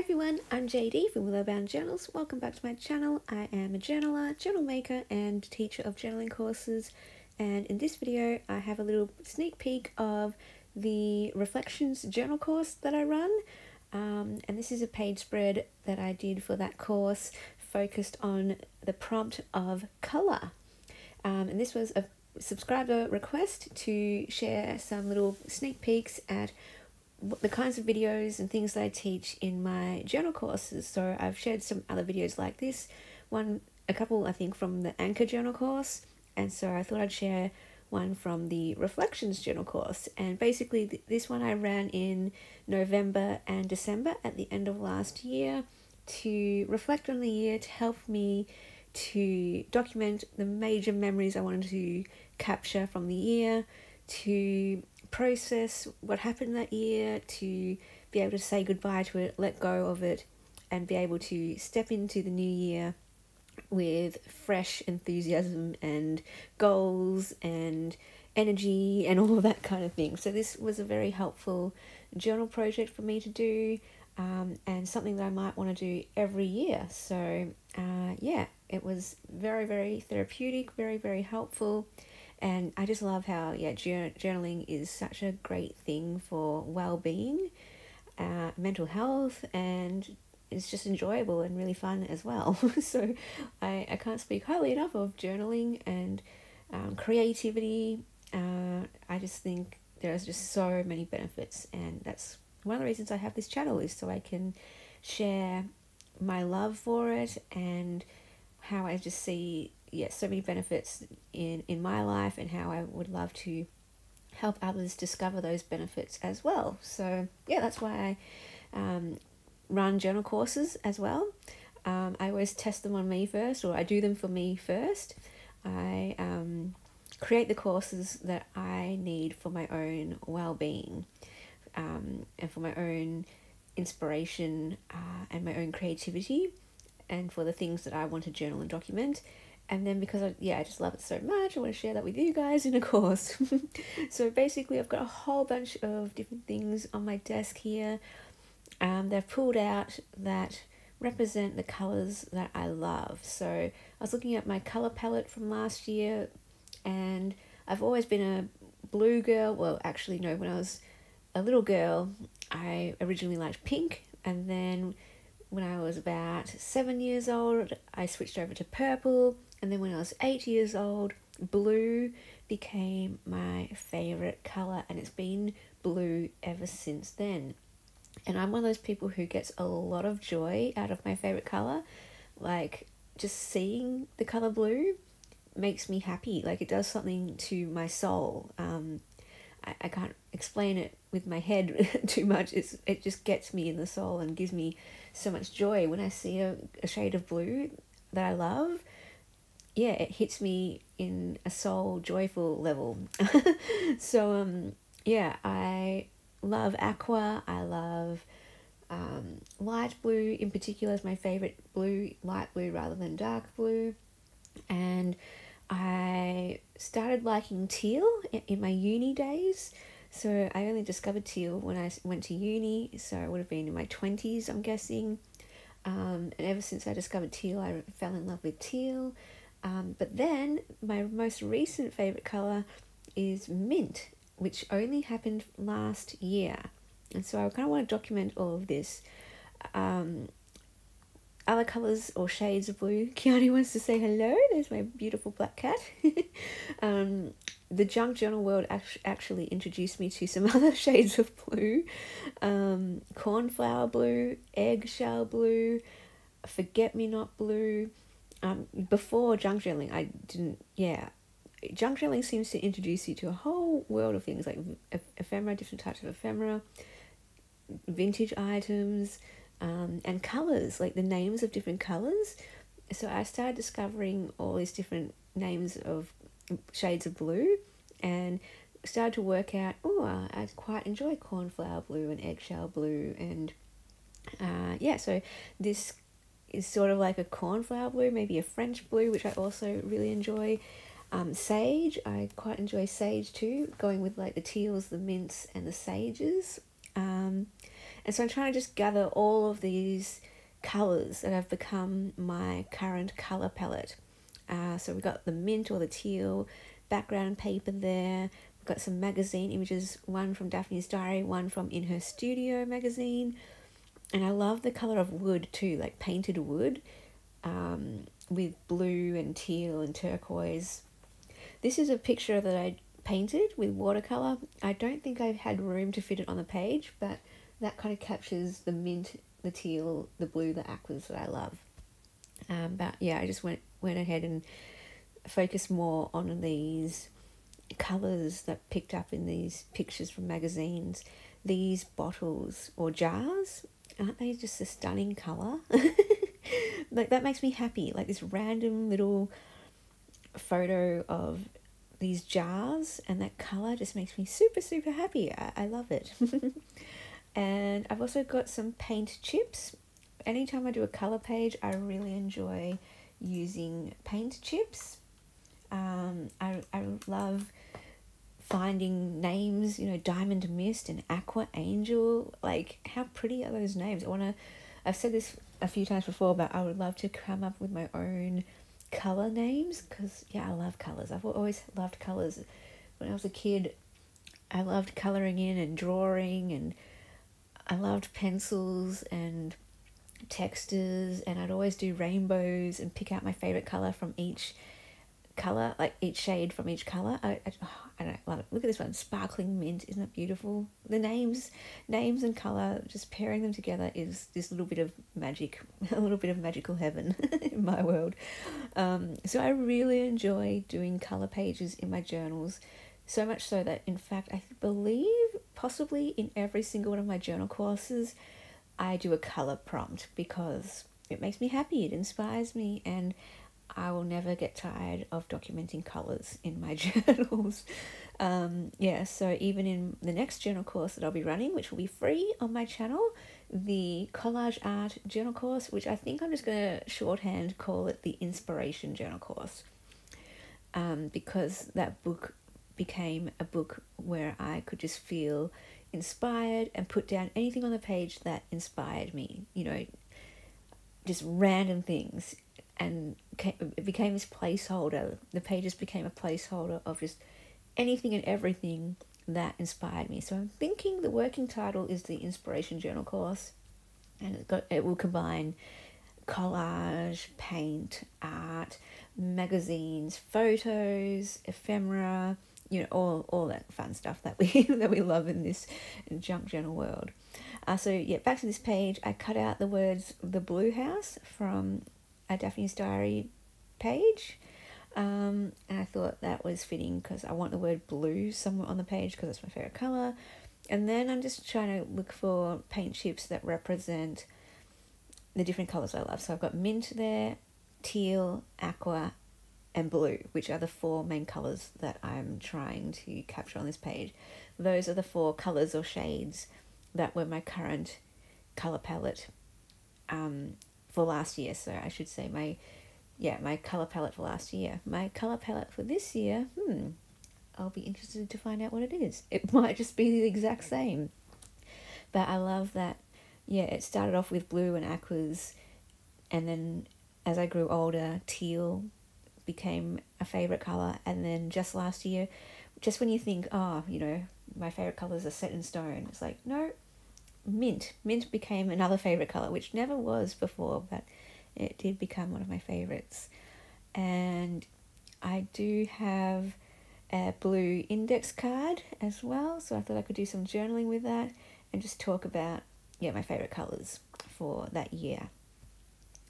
Hi everyone, I'm JD from Willowbound Journals. Welcome back to my channel. I am a journaler, journal maker and teacher of journaling courses, and in this video I have a little sneak peek of the Reflections journal course that I run, and this is a page spread that I did for that course focused on the prompt of colour, and this was a subscriber request to share some little sneak peeks at the kinds of videos and things that I teach in my journal courses. So I've shared some other videos like this one, a couple I think from the Anchor journal course, and so I thought I'd share one from the Reflections journal course. And basically this one I ran in November and December at the end of last year to reflect on the year, to help me to document the major memories I wanted to capture from the year, to process what happened that year, to be able to say goodbye to it, let go of it, and be able to step into the new year with fresh enthusiasm and goals and energy and all of that kind of thing. So this was a very helpful journal project for me to do, and something that I might want to do every year. So yeah, it was very, very therapeutic, very, very helpful. And I just love how, yeah, journaling is such a great thing for well-being, mental health, and it's just enjoyable and really fun as well. So I can't speak highly enough of journaling and creativity. I just think there's just so many benefits, and that's one of the reasons I have this channel, is so I can share my love for it and how I just see, yeah, so many benefits in my life, and how I would love to help others discover those benefits as well. So yeah, that's why I run journal courses as well. I always test them on me first, or I do them for me first. I create the courses that I need for my own well-being, and for my own inspiration, and my own creativity, and for the things that I want to journal and document. And then because I just love it so much, I want to share that with you guys in a course. So basically I've got a whole bunch of different things on my desk here. They've pulled out that represent the colours that I love. So I was looking at my colour palette from last year, and I've always been a blue girl. Well, actually no, when I was a little girl, I originally liked pink, and then when I was about 7 years old, I switched over to purple. And then when I was 8 years old, blue became my favourite colour, and it's been blue ever since then. And I'm one of those people who gets a lot of joy out of my favourite colour. Like, just seeing the colour blue makes me happy. Like, it does something to my soul. I can't explain it with my head too much. It just gets me in the soul and gives me so much joy when I see a shade of blue that I love. Yeah, it hits me in a soul joyful level. So yeah, I love aqua. I love light blue in particular is my favorite blue, light blue rather than dark blue. And I started liking teal in my uni days. So I only discovered teal when I went to uni, so I would have been in my 20s, I'm guessing. And ever since I discovered teal, I fell in love with teal. But then my most recent favourite colour is mint, which only happened last year. And so I kind of want to document all of this. Other colours or shades of blue. Keanu wants to say hello. There's my beautiful black cat. The junk journal world actually introduced me to some other shades of blue. Cornflower blue, eggshell blue, forget-me-not blue. Before junk journaling, I didn't, yeah. Junk journaling seems to introduce you to a whole world of things, like ephemera, different types of ephemera, vintage items, and colours, like the names of different colours. So I started discovering all these different names of shades of blue, and started to work out, oh, I quite enjoy cornflower blue and eggshell blue, and yeah, so this is sort of like a cornflower blue, maybe a French blue, which I also really enjoy. Sage, I quite enjoy sage too, going with like the teals, the mints, and the sages. And so I'm trying to just gather all of these colors that have become my current color palette. So we've got the mint or the teal, background paper there. We've got some magazine images, one from Daphne's Diary, one from In Her Studio magazine. And I love the color of wood too, like painted wood with blue and teal and turquoise. This is a picture that I painted with watercolor. I don't think I've had room to fit it on the page, but that kind of captures the mint, the teal, the blue, the aquas that I love. But yeah, I just went ahead and focused more on these colors that picked up in these pictures from magazines. These bottles or jars, aren't they just a stunning color? Like, that makes me happy. Like, this random little photo of these jars and that color just makes me super, super happy. I love it. And I've also got some paint chips. Anytime I do a color page, I really enjoy using paint chips. I love finding names, you know, Diamond Mist and Aqua Angel. Like, how pretty are those names? I've said this a few times before, but I would love to come up with my own color names, because yeah, I love colors. I've always loved colors. When I was a kid, I loved coloring in and drawing, and I loved pencils and textures, and I'd always do rainbows and pick out my favorite color from each color, like each shade from each color. I don't know, love it. Look at this one, sparkling mint. Isn't that beautiful? The names and color, just pairing them together is this little bit of magic, a little bit of magical heaven in my world. So I really enjoy doing color pages in my journals, so much so that, in fact, I believe possibly in every single one of my journal courses I do a color prompt, because it makes me happy, it inspires me, and I will never get tired of documenting colours in my journals. Yeah, so even in the next journal course that I'll be running, which will be free on my channel, the collage art journal course, which I think I'm just going to shorthand call it the inspiration journal course, because that book became a book where I could just feel inspired and put down anything on the page that inspired me, you know, just random things. And it became this placeholder. The pages became a placeholder of just anything and everything that inspired me. So I'm thinking the working title is the Inspiration Journal course, and it will combine collage, paint, art, magazines, photos, ephemera, you know, all that fun stuff that we love in this junk journal world. So yeah, back to this page. I cut out the words "The Blue House" from Daphne's Diary page, and I thought that was fitting because I want the word blue somewhere on the page because it's my favorite color. And then I'm just trying to look for paint chips that represent the different colors I love. So I've got mint there, teal, aqua, and blue, which are the four main colors that I'm trying to capture on this page. Those are the four colors or shades that were my current color palette for last year. So I should say my color palette for last year. My color palette for this year, I'll be interested to find out what it is. It might just be the exact same, but I love that. Yeah, it started off with blue and aquas, and then as I grew older, teal became a favorite color. And then just last year, just when you think, oh, you know, my favorite colors are set in stone, it's like, no, mint became another favorite color, which never was before, but it did become one of my favorites. And I do have a blue index card as well, so I thought I could do some journaling with that and just talk about, yeah, my favorite colors for that year.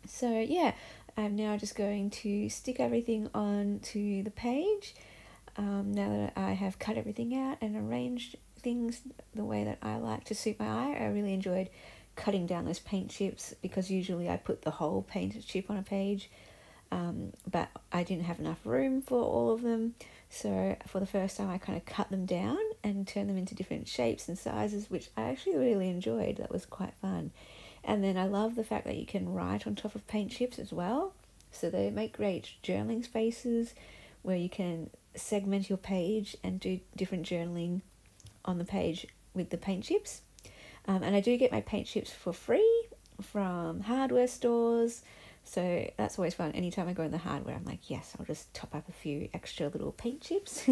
So yeah, I'm now just going to stick everything onto the page now that I have cut everything out and arranged things the way that I like to suit my eye. I really enjoyed cutting down those paint chips because usually I put the whole paint chip on a page, but I didn't have enough room for all of them. So for the first time I kind of cut them down and turned them into different shapes and sizes, which I actually really enjoyed. That was quite fun. And then I love the fact that you can write on top of paint chips as well. So they make great journaling spaces where you can segment your page and do different journaling on the page with the paint chips. And I do get my paint chips for free from hardware stores, so that's always fun. Anytime I go in the hardware, I'm like, yes, I'll just top up a few extra little paint chips.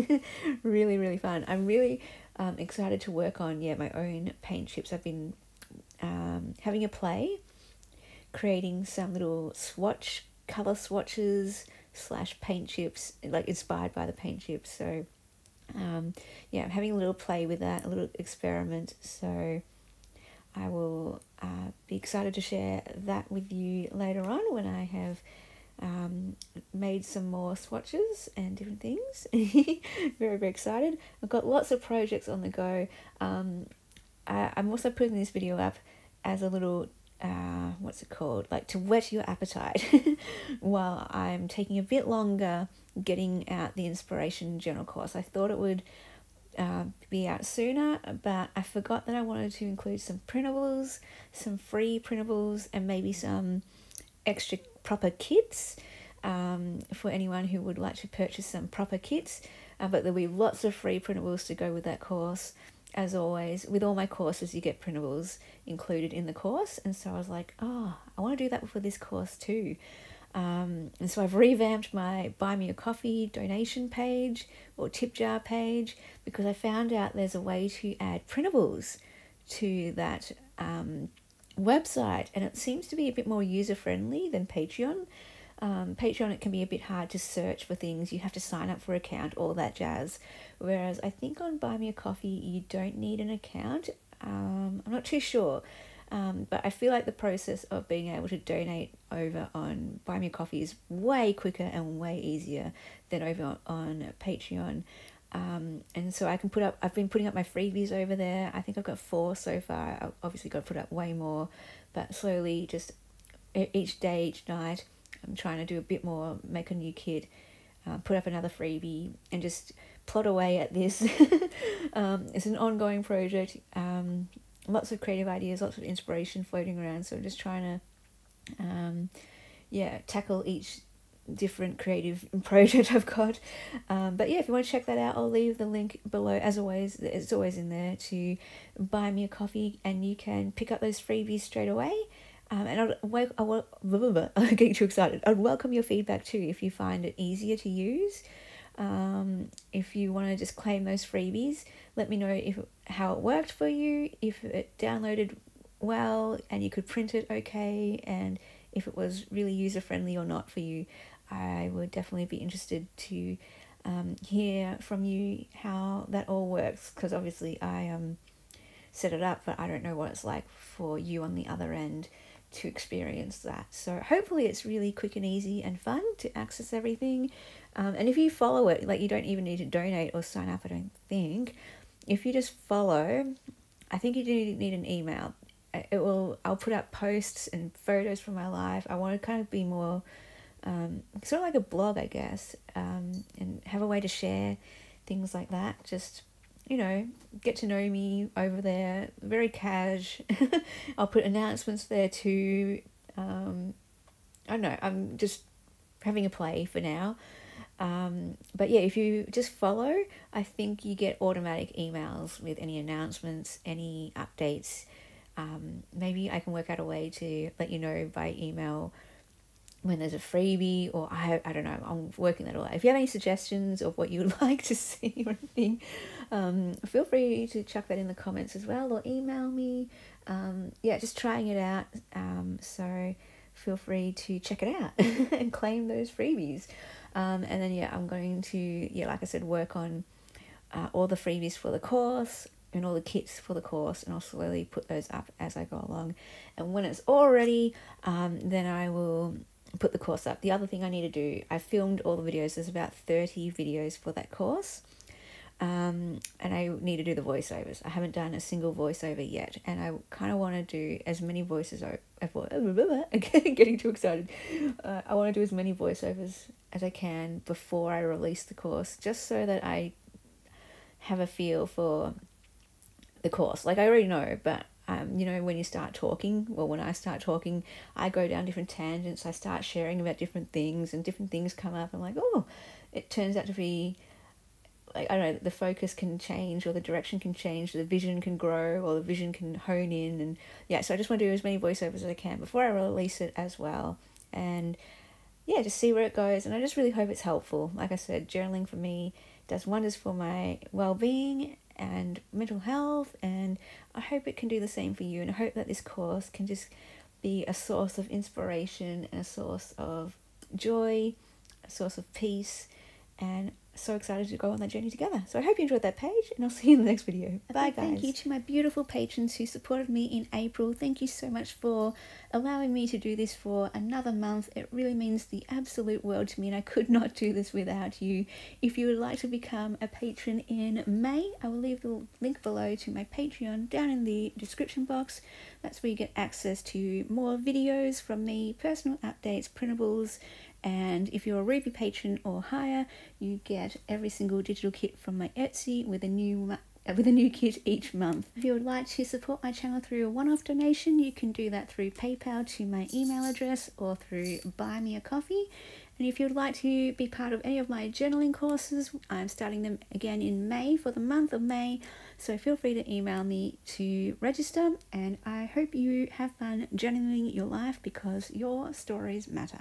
really fun. I'm really excited to work on my own paint chips. I've been having a play creating some little color swatches / paint chips, like inspired by the paint chips. So yeah, I'm having a little play with that, a little experiment, so I will be excited to share that with you later on when I have made some more swatches and different things. Very excited. I've got lots of projects on the go. I'm also putting this video up as a little what's it called, like, to whet your appetite while I'm taking a bit longer getting out the inspiration journal course. I thought it would be out sooner, but I forgot that I wanted to include some printables, some free printables, and maybe some extra proper kits for anyone who would like to purchase some proper kits. But there'll be lots of free printables to go with that course. As always, with all my courses, you get printables included in the course. And so I was like, oh, I want to do that for this course too. And so I've revamped my Buy Me a Coffee donation page or tip jar page, because I found out there's a way to add printables to that website. And it seems to be a bit more user-friendly than Patreon. Patreon, it can be a bit hard to search for things. You have to sign up for an account, all that jazz. Whereas I think on Buy Me a Coffee, you don't need an account. I'm not too sure. But I feel like the process of being able to donate over on Buy Me a Coffee is way quicker and way easier than over on Patreon. And so I can put up, I've been putting up my freebies over there. I think I've got 4 so far. I've obviously got to put up way more, but slowly, just each day, each night, I'm trying to do a bit more, make a new kit, put up another freebie, and just plod away at this. It's an ongoing project. Lots of creative ideas, lots of inspiration floating around. So I'm just trying to, tackle each different creative project I've got. But yeah, if you want to check that out, I'll leave the link below. As always, it's always in there, to Buy Me a Coffee, and you can pick up those freebies straight away. And I'm getting too excited. I'd welcome your feedback too, if you find it easier to use. If you want to just claim those freebies, let me know how it worked for you, if it downloaded well and you could print it okay, and if it was really user-friendly or not for you. I would definitely be interested to hear from you how that all works, because obviously I set it up, but I don't know what it's like for you on the other end to experience that. So hopefully it's really quick and easy and fun to access everything. And if you follow it, like, you don't even need to donate or sign up, I don't think. If you just follow, I think you do need an email. I'll put up posts and photos from my life. I want to kind of be more sort of like a blog, I guess, and have a way to share things like that. Just, get to know me over there, very cash. I'll put announcements there too. I don't know, I'm just having a play for now. But yeah, if you just follow, I think you get automatic emails with any announcements, any updates. Maybe I can work out a way to let you know by email when there's a freebie, or I don't know, I'm working that all out. If you have any suggestions of what you would like to see or anything, feel free to chuck that in the comments as well, or email me. Yeah, just trying it out. So feel free to check it out and claim those freebies. And then, yeah, I'm going to, like I said, work on all the freebies for the course and all the kits for the course, and I'll slowly put those up as I go along. And when it's all ready, then I will put the course up. The other thing I need to do, I filmed all the videos. There's about 30 videos for that course, and I need to do the voiceovers. I haven't done a single voiceover yet, and I kind of want to do as many I want to do as many voiceovers as I can before I release the course, just so that I have a feel for the course. Like, I already know, but when you start talking, well, when I start talking, I go down different tangents. I start sharing about different things, and different things come up. I'm like, oh, it turns out to be like, I don't know, the focus can change, or the direction can change, or the vision can grow, or the vision can hone in. And yeah, so I just want to do as many voiceovers as I can before I release it as well. And yeah, just see where it goes. And I just really hope it's helpful. Like I said, journaling for me does wonders for my well-being and mental health, and I hope it can do the same for you. And I hope that this course can just be a source of inspiration and a source of joy, a source of peace, and so excited to go on that journey together. So I hope you enjoyed that page, and I'll see you in the next video. Bye, guys. Thank you to my beautiful patrons who supported me in April. Thank you so much for allowing me to do this for another month. It really means the absolute world to me, and I could not do this without you. If you would like to become a patron in May, I will leave the link below to my Patreon down in the description box. That's where you get access to more videos from me, personal updates, printables, and if you're a Ruby patron or higher, you get every single digital kit from my Etsy with a new kit each month. If you would like to support my channel through a one-off donation, you can do that through PayPal to my email address or through Buy Me a Coffee. And if you'd like to be part of any of my journaling courses, I'm starting them again in May for the month of May. So feel free to email me to register, and I hope you have fun journaling your life, because your stories matter.